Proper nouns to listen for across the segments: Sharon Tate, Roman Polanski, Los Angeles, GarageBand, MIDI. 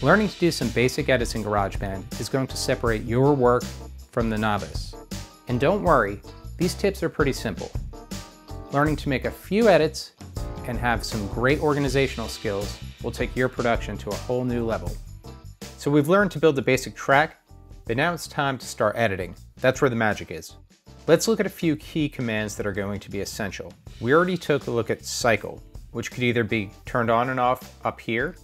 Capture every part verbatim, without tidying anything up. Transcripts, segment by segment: Learning to do some basic edits in GarageBand is going to separate your work from the novice. And don't worry, these tips are pretty simple. Learning to make a few edits and have some great organizational skills will take your production to a whole new level. So we've learned to build the basic track, but now it's time to start editing. That's where the magic is. Let's look at a few key commands that are going to be essential. We already took a look at cycle, which could either be turned on and off up here,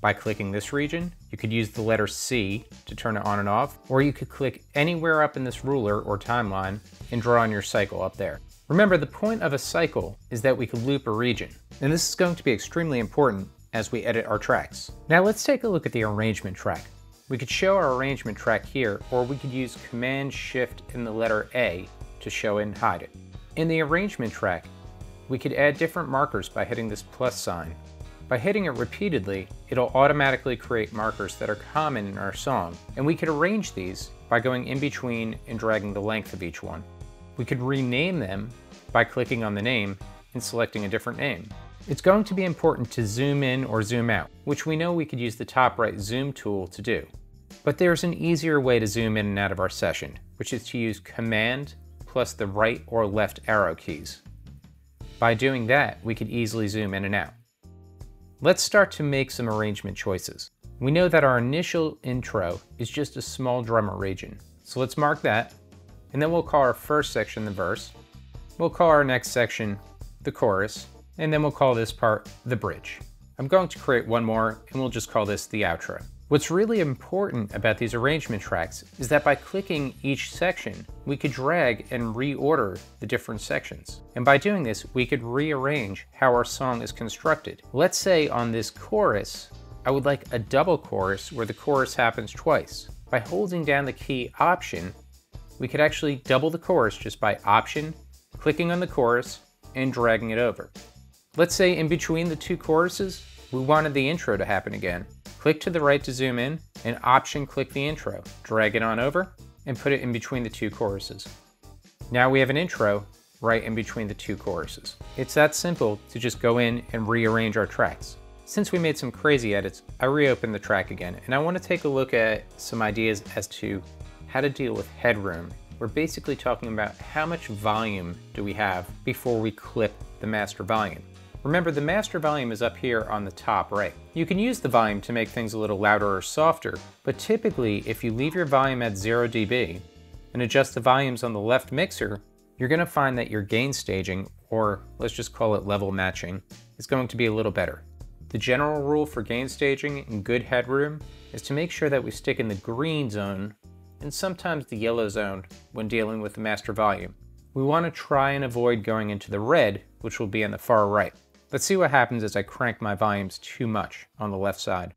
by clicking this region. You could use the letter C to turn it on and off, or you could click anywhere up in this ruler or timeline and draw on your cycle up there. Remember, the point of a cycle is that we can loop a region, and this is going to be extremely important as we edit our tracks. Now let's take a look at the arrangement track. We could show our arrangement track here, or we could use Command Shift and the letter A to show and hide it. In the arrangement track, we could add different markers by hitting this plus sign. By hitting it repeatedly, it'll automatically create markers that are common in our song, and we could arrange these by going in between and dragging the length of each one. We could rename them by clicking on the name and selecting a different name. It's going to be important to zoom in or zoom out, which we know we could use the top right zoom tool to do. But there's an easier way to zoom in and out of our session, which is to use Command plus the right or left arrow keys. By doing that, we could easily zoom in and out. Let's start to make some arrangement choices. We know that our initial intro is just a small drummer region, so let's mark that, and then we'll call our first section the verse, we'll call our next section the chorus, and then we'll call this part the bridge. I'm going to create one more, and we'll just call this the outro. What's really important about these arrangement tracks is that by clicking each section, we could drag and reorder the different sections. And by doing this, we could rearrange how our song is constructed. Let's say on this chorus, I would like a double chorus where the chorus happens twice. By holding down the key Option, we could actually double the chorus just by Option, clicking on the chorus, and dragging it over. Let's say in between the two choruses, we wanted the intro to happen again. Click to the right to zoom in, and Option click the intro, drag it on over, and put it in between the two choruses. Now we have an intro right in between the two choruses. It's that simple to just go in and rearrange our tracks. Since we made some crazy edits, I reopened the track again, and I want to take a look at some ideas as to how to deal with headroom. We're basically talking about how much volume do we have before we clip the master volume. Remember, the master volume is up here on the top right. You can use the volume to make things a little louder or softer, but typically if you leave your volume at zero decibels and adjust the volumes on the left mixer, you're gonna find that your gain staging, or let's just call it level matching, is going to be a little better. The general rule for gain staging and good headroom is to make sure that we stick in the green zone and sometimes the yellow zone when dealing with the master volume. We wanna try and avoid going into the red, which will be on the far right. Let's see what happens as I crank my volumes too much on the left side.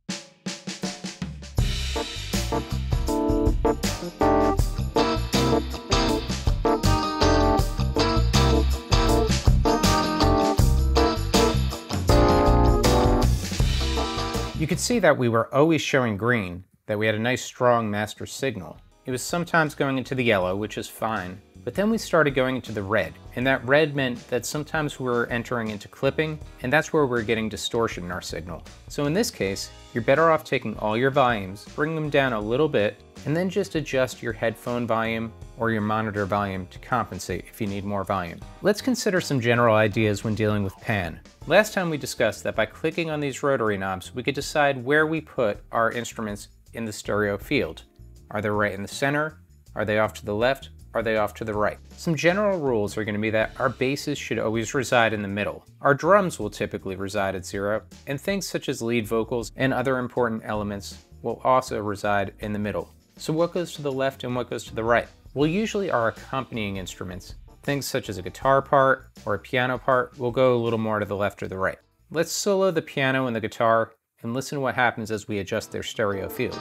You could see that we were always showing green, that we had a nice strong master signal. It was sometimes going into the yellow, which is fine, but then we started going into the red, and that red meant that sometimes we were entering into clipping, and that's where we're getting distortion in our signal. So in this case, you're better off taking all your volumes, bring them down a little bit, and then just adjust your headphone volume or your monitor volume to compensate if you need more volume. Let's consider some general ideas when dealing with pan. Last time we discussed that by clicking on these rotary knobs, we could decide where we put our instruments in the stereo field. Are they right in the center? Are they off to the left? Are they off to the right? Some general rules are going to be that our basses should always reside in the middle. Our drums will typically reside at zero, and things such as lead vocals and other important elements will also reside in the middle. So what goes to the left and what goes to the right? Well, usually our accompanying instruments, things such as a guitar part or a piano part, will go a little more to the left or the right. Let's solo the piano and the guitar and listen to what happens as we adjust their stereo field.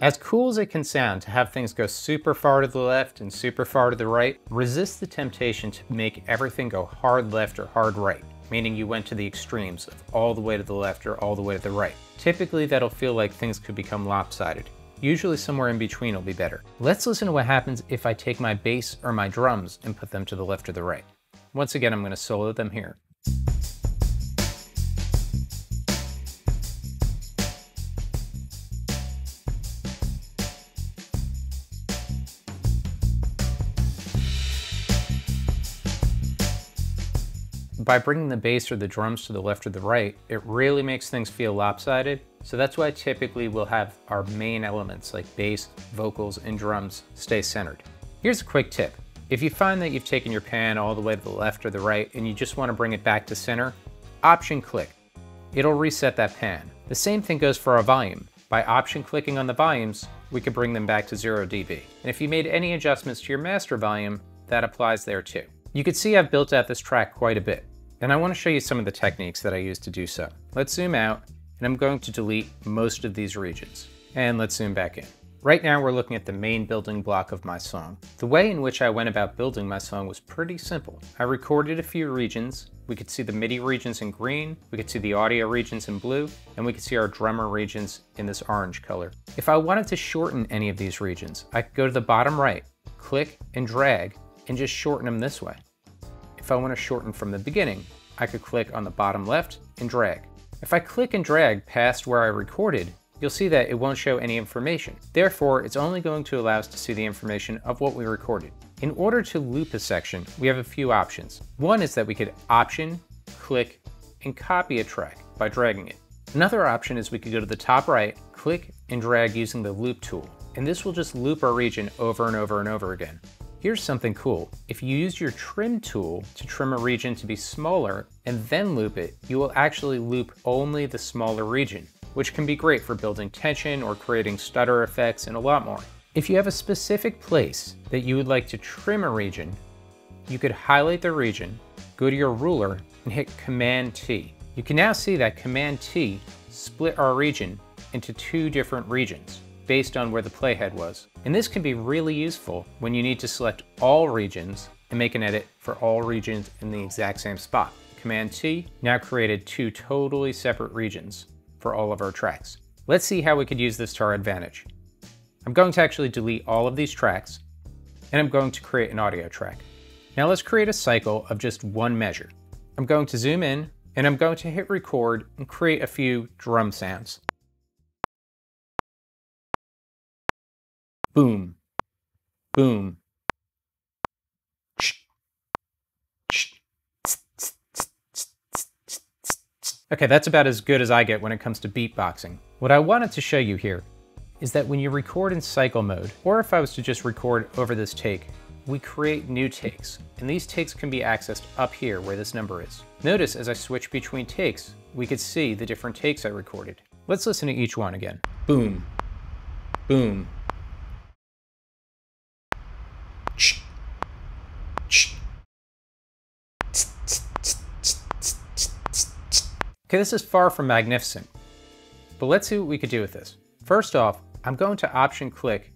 As cool as it can sound to have things go super far to the left and super far to the right, resist the temptation to make everything go hard left or hard right, meaning you went to the extremes of all the way to the left or all the way to the right. Typically that'll feel like things could become lopsided. Usually somewhere in between will be better. Let's listen to what happens if I take my bass or my drums and put them to the left or the right. Once again, I'm going to solo them here. By bringing the bass or the drums to the left or the right, it really makes things feel lopsided. So that's why typically we'll have our main elements like bass, vocals, and drums stay centered. Here's a quick tip. If you find that you've taken your pan all the way to the left or the right and you just want to bring it back to center, option click. It'll reset that pan. The same thing goes for our volume. By option clicking on the volumes, we can bring them back to zero decibels. And if you made any adjustments to your master volume, that applies there too. You can see I've built out this track quite a bit. And I want to show you some of the techniques that I use to do so. Let's zoom out, and I'm going to delete most of these regions. And let's zoom back in. Right now we're looking at the main building block of my song. The way in which I went about building my song was pretty simple. I recorded a few regions. We could see the MIDI regions in green, we could see the audio regions in blue, and we could see our drummer regions in this orange color. If I wanted to shorten any of these regions, I could go to the bottom right, click and drag, and just shorten them this way. If I want to shorten from the beginning, I could click on the bottom left and drag. If I click and drag past where I recorded, you'll see that it won't show any information. Therefore, it's only going to allow us to see the information of what we recorded. In order to loop a section, we have a few options. One is that we could option, click, and copy a track by dragging it. Another option is we could go to the top right, click, and drag using the loop tool. And this will just loop our region over and over and over again. Here's something cool. If you use your trim tool to trim a region to be smaller and then loop it, you will actually loop only the smaller region, which can be great for building tension or creating stutter effects and a lot more. If you have a specific place that you would like to trim a region, you could highlight the region, go to your ruler, and hit Command T. You can now see that Command T split our region into two different regions based on where the playhead was. And this can be really useful when you need to select all regions and make an edit for all regions in the exact same spot. Command T now created two totally separate regions for all of our tracks. Let's see how we could use this to our advantage. I'm going to actually delete all of these tracks, and I'm going to create an audio track. Now let's create a cycle of just one measure. I'm going to zoom in, and I'm going to hit record and create a few drum sounds. Boom, boom, okay, that's about as good as I get when it comes to beatboxing. What I wanted to show you here is that when you record in cycle mode, or if I was to just record over this take, we create new takes, and these takes can be accessed up here where this number is. Notice as I switch between takes, we could see the different takes I recorded. Let's listen to each one again. Boom, boom. Okay, this is far from magnificent, but let's see what we could do with this. First off, I'm going to option click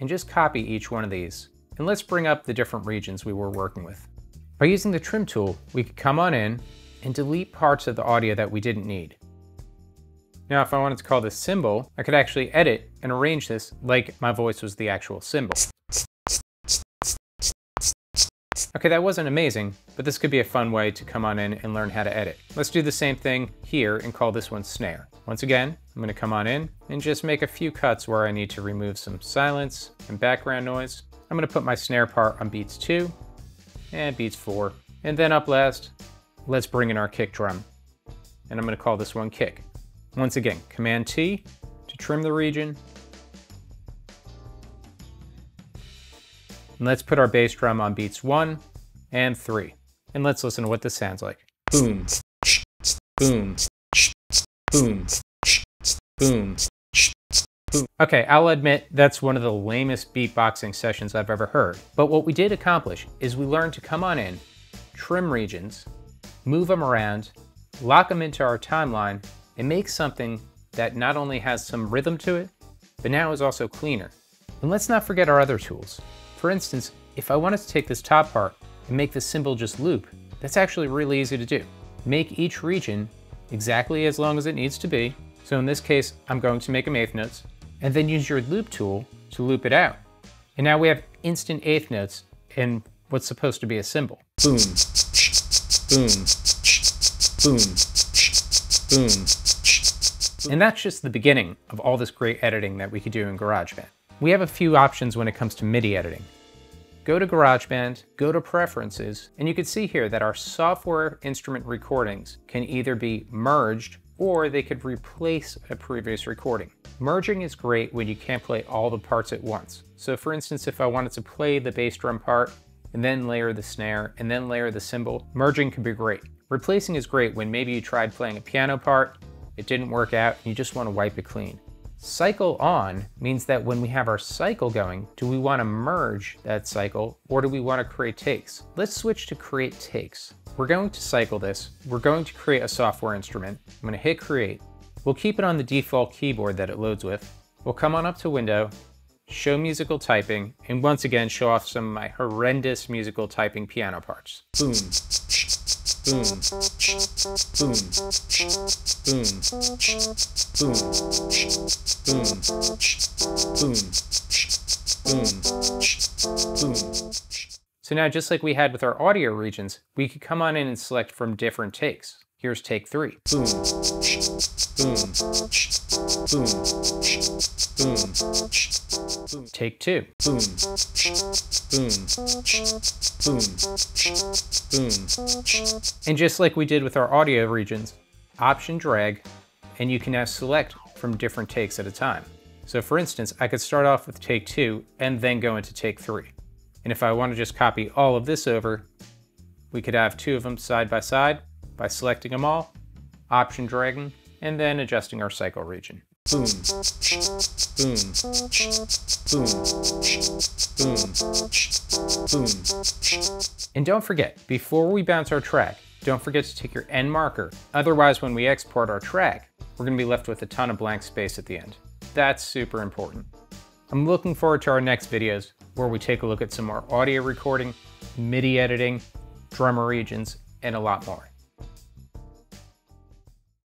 and just copy each one of these. And let's bring up the different regions we were working with. By using the trim tool, we could come on in and delete parts of the audio that we didn't need. Now, if I wanted to call this cymbal, I could actually edit and arrange this like my voice was the actual cymbal. Okay, that wasn't amazing, but this could be a fun way to come on in and learn how to edit. Let's do the same thing here and call this one snare. Once again, I'm gonna come on in and just make a few cuts where I need to remove some silence and background noise. I'm gonna put my snare part on beats two and beats four. And then up last, let's bring in our kick drum. And I'm gonna call this one kick. Once again, Command T to trim the region. And let's put our bass drum on beats one and three. And let's listen to what this sounds like. Boom, boom, boom, boom, boom. Okay, I'll admit that's one of the lamest beatboxing sessions I've ever heard. But what we did accomplish is we learned to come on in, trim regions, move them around, lock them into our timeline, and make something that not only has some rhythm to it, but now is also cleaner. And let's not forget our other tools. For instance, if I wanted to take this top part and make the cymbal just loop, that's actually really easy to do. Make each region exactly as long as it needs to be. So in this case, I'm going to make them eighth notes, and then use your loop tool to loop it out. And now we have instant eighth notes in what's supposed to be a cymbal. Boom, boom, boom, boom. And that's just the beginning of all this great editing that we could do in GarageBand. We have a few options when it comes to MIDI editing. Go to GarageBand, go to Preferences, and you can see here that our software instrument recordings can either be merged or they could replace a previous recording. Merging is great when you can't play all the parts at once. So for instance, if I wanted to play the bass drum part and then layer the snare and then layer the cymbal, merging can be great. Replacing is great when maybe you tried playing a piano part, it didn't work out, and you just want to wipe it clean. Cycle on means that when we have our cycle going, do we want to merge that cycle or do we want to create takes? Let's switch to create takes. We're going to cycle this. We're going to create a software instrument. I'm going to hit create. We'll keep it on the default keyboard that it loads with. We'll come on up to window, show musical typing, and once again, show off some of my horrendous musical typing piano parts. Boom, boom, boom, boom, boom, boom, boom, boom, boom. So now, just like we had with our audio regions, we could come on in and select from different takes. Here's take three. Boom, boom, boom, boom. Take two. Boom, boom, boom, boom. And just like we did with our audio regions, option drag, and you can now select from different takes at a time. So for instance, I could start off with take two and then go into take three. And if I want to just copy all of this over, we could have two of them side by side by selecting them all, option dragging, and then adjusting our cycle region. Boom, boom, boom, boom, boom. And don't forget, before we bounce our track, don't forget to take your end marker. Otherwise, when we export our track, we're going to be left with a ton of blank space at the end. That's super important. I'm looking forward to our next videos where we take a look at some more audio recording, MIDI editing, drummer regions, and a lot more.